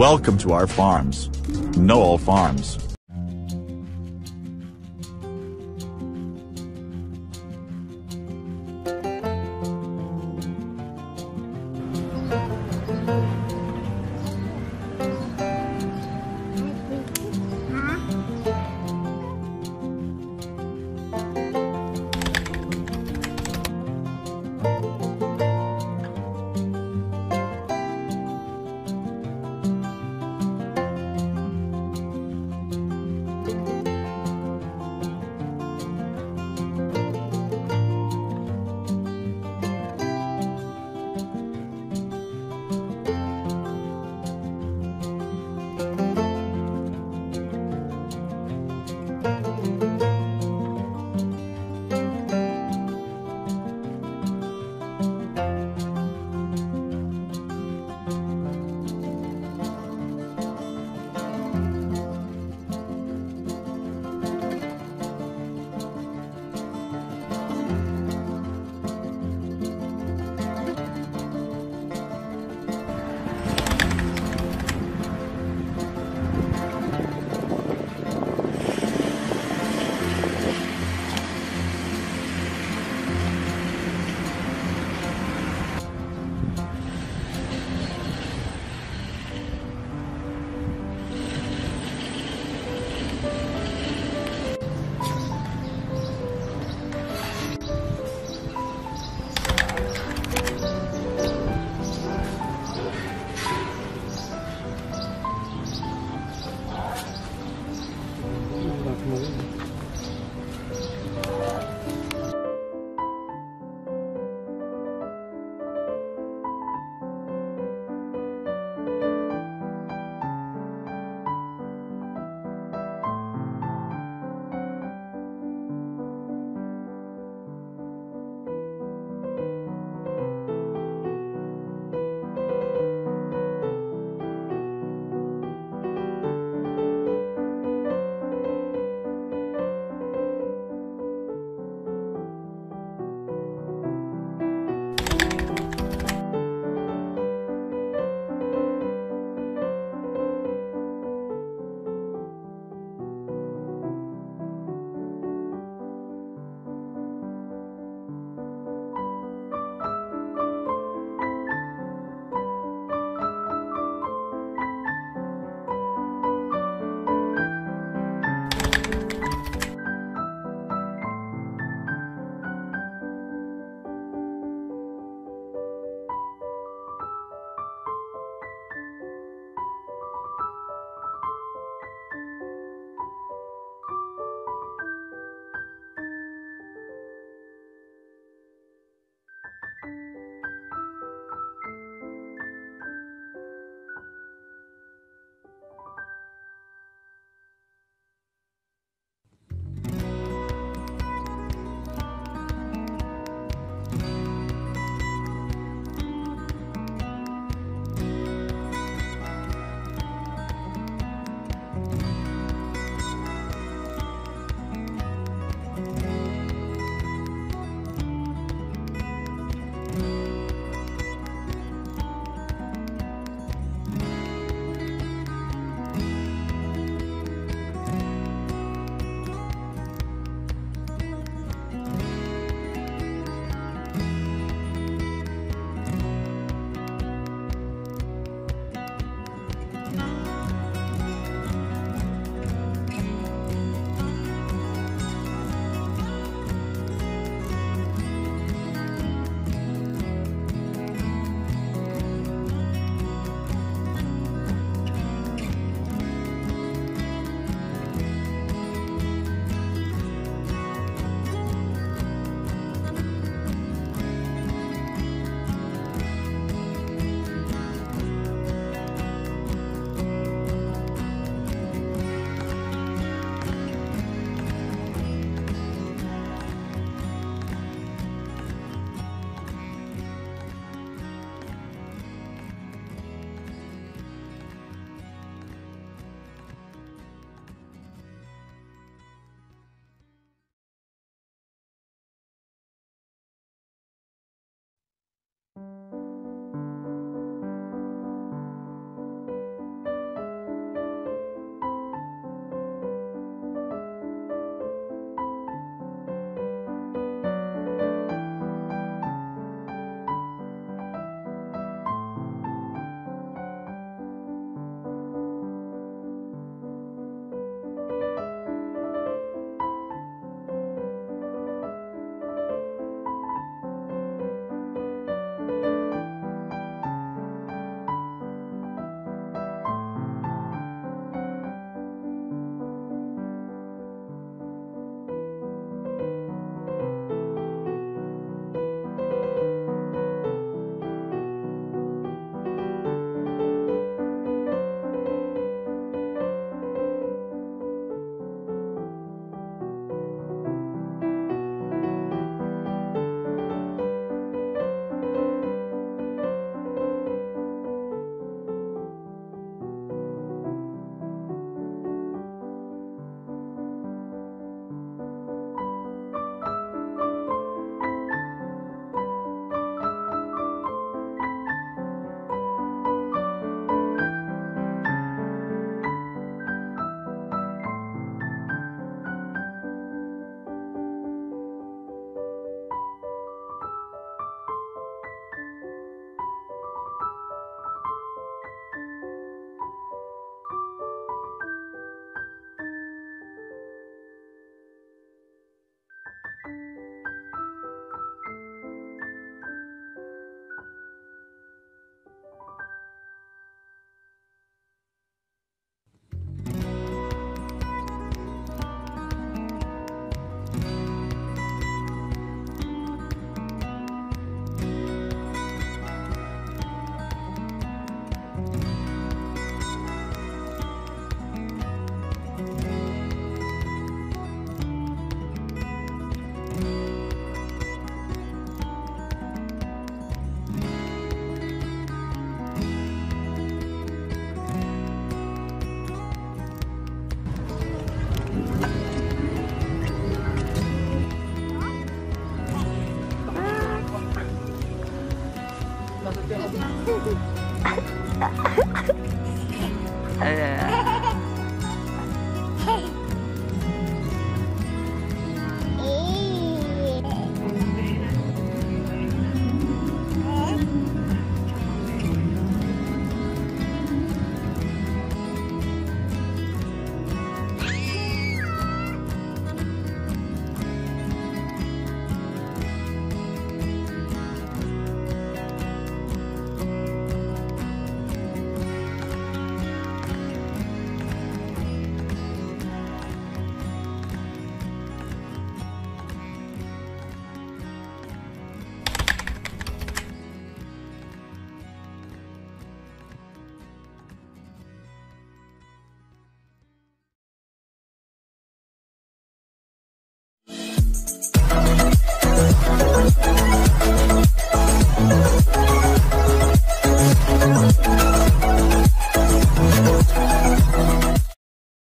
Welcome to our farms. Noal Farms.